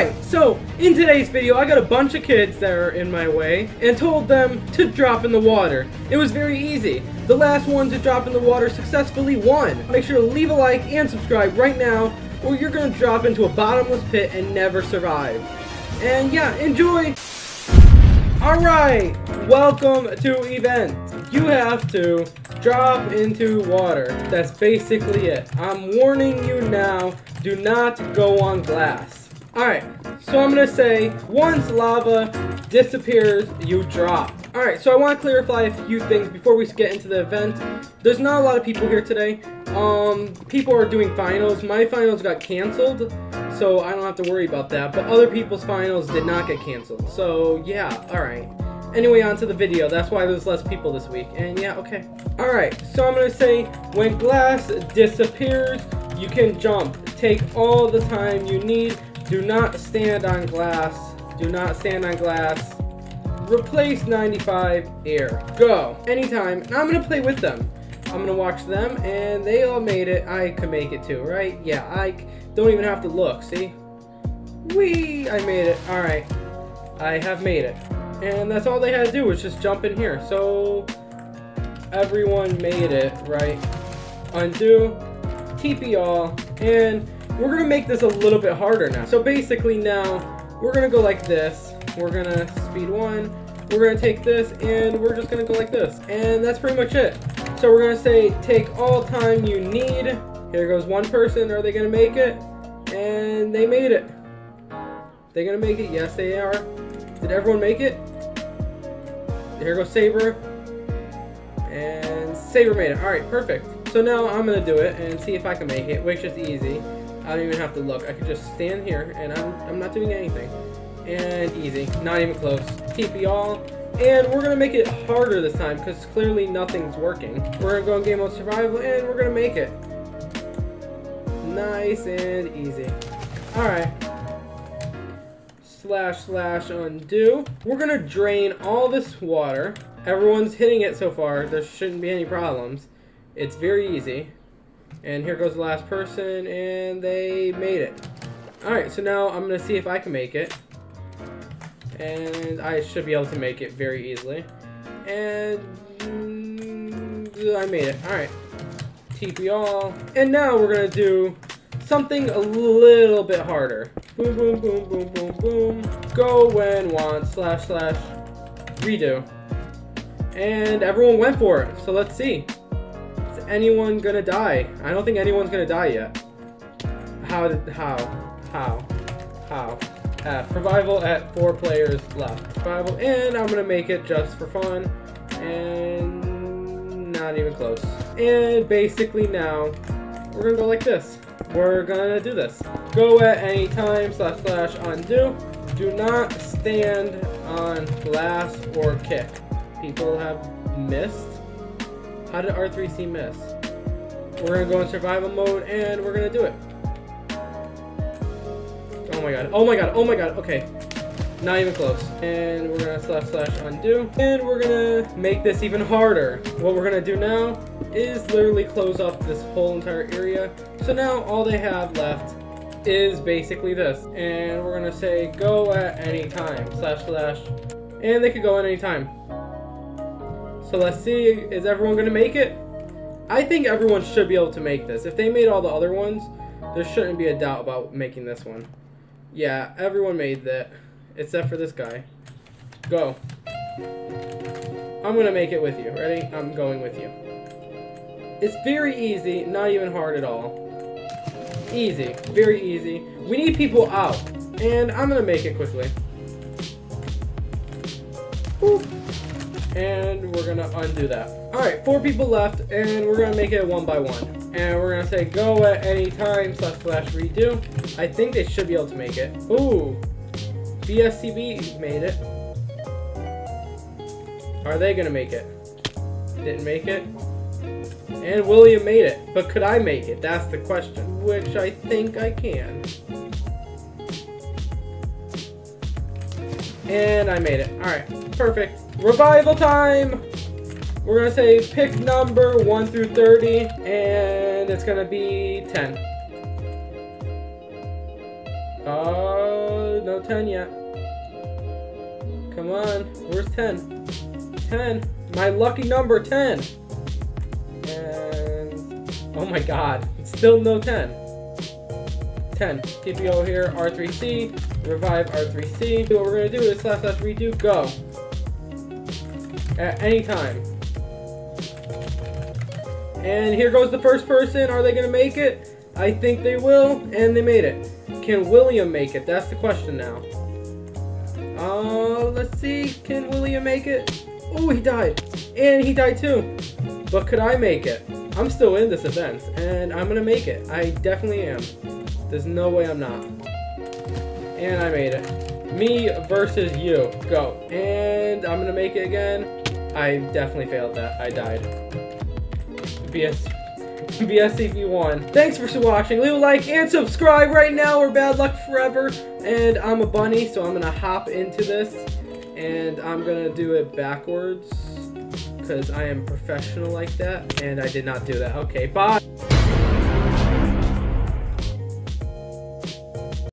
Alright, so in today's video I got a bunch of kids that are in my way and told them to drop in the water. It was very easy. The last one to drop in the water successfully won. Make sure to leave a like and subscribe right now or you're gonna drop into a bottomless pit and never survive. And yeah, enjoy! Alright, welcome to events. You have to drop into water. That's basically it. I'm warning you now, do not go on glass. Alright, so I'm gonna say, once lava disappears, you drop. Alright, so I want to clarify a few things before we get into the event. There's not a lot of people here today. People are doing finals. My finals got canceled, so I don't have to worry about that. But other people's finals did not get canceled. So, yeah, alright. Anyway, on to the video. That's why there's less people this week. And, yeah, okay. Alright, so I'm gonna say, when glass disappears, you can jump. Take all the time you need. Do not stand on glass. Do not stand on glass. Replace 95 air. Go. Anytime. And I'm going to play with them. I'm going to watch them, and they all made it. I could make it too, right? Yeah, I don't even have to look. See? Whee! I made it. Alright. I have made it. And that's all they had to do was just jump in here. So, everyone made it, right? Undo. TP all. And we're going to make this a little bit harder now. So basically now, we're going to go like this. We're going to speed one. We're going to take this and we're just going to go like this. And that's pretty much it. So we're going to say, take all time you need. Here goes one person. Are they going to make it? And they made it. They're going to make it. Yes, they are. Did everyone make it? Here goes Saber. And Saber made it. All right, perfect. So now I'm going to do it and see if I can make it, which is easy. I don't even have to look. I could just stand here, and I'm not doing anything. And easy. Not even close. TP all. And we're going to make it harder this time, because clearly nothing's working. We're going to go in game mode survival, and we're going to make it. Nice and easy. Alright. / undo. We're going to drain all this water. Everyone's hitting it so far. There shouldn't be any problems. It's very easy. And here goes the last person, and they made it. Alright, so now I'm going to see if I can make it. And I should be able to make it very easily. And I made it. Alright. TP all. And now we're going to do something a little bit harder. Boom, boom, boom, boom, boom, boom. Go when want, / redo. And everyone went for it, so let's see. Anyone gonna die? I don't think anyone's gonna die yet. How? Survival at 4 players left. Survival, and I'm gonna make it just for fun. And not even close. And basically now, we're gonna go like this. We're gonna do this. Go at any time, / undo. Do not stand on glass or kick. People have missed. How did R3C miss? We're gonna go in survival mode and we're gonna do it. Oh my god, oh my god, oh my god, okay. Not even close. And we're gonna / undo. And we're gonna make this even harder. What we're gonna do now is literally close up this whole entire area. So now all they have left is basically this. And we're gonna say go at any time, / and they could go at any time. So let's see, is everyone going to make it? I think everyone should be able to make this. If they made all the other ones, there shouldn't be a doubt about making this one. Yeah, everyone made that, except for this guy. Go. I'm going to make it with you. Ready? I'm going with you. It's very easy, not even hard at all. Easy, very easy. We need people out, and I'm going to make it quickly. Woo. And we're gonna undo that. Alright, 4 people left, and we're gonna make it 1 by 1. And we're gonna say go at any time, / redo. I think they should be able to make it. Ooh, BSCB made it. Are they gonna make it? Didn't make it. And William made it, but could I make it? That's the question, which I think I can. And I made it. Alright, perfect. Revival time! We're gonna say pick number 1 through 30, and it's gonna be 10. Dude, no 10 yet. Come on. Where's 10? 10. My lucky number, 10. And... oh my god. Still no 10. 10. TPO here. R3C. Revive R3C. What we're going to do is / redo go. At any time. And here goes the first person. Are they going to make it? I think they will, and they made it. Can William make it? That's the question now. Let's see. Can William make it? Oh, he died. And he died too. But could I make it? I'm still in this event, and I'm going to make it. I definitely am. There's no way I'm not. And I made it. Me versus you. Go. And I'm going to make it again. I definitely failed that. I died. BSCP1. Thanks for watching. Leave a like and subscribe right now or bad luck forever. And I'm a bunny, so I'm gonna hop into this and I'm gonna do it backwards because I am professional like that, and I did not do that. Okay, bye.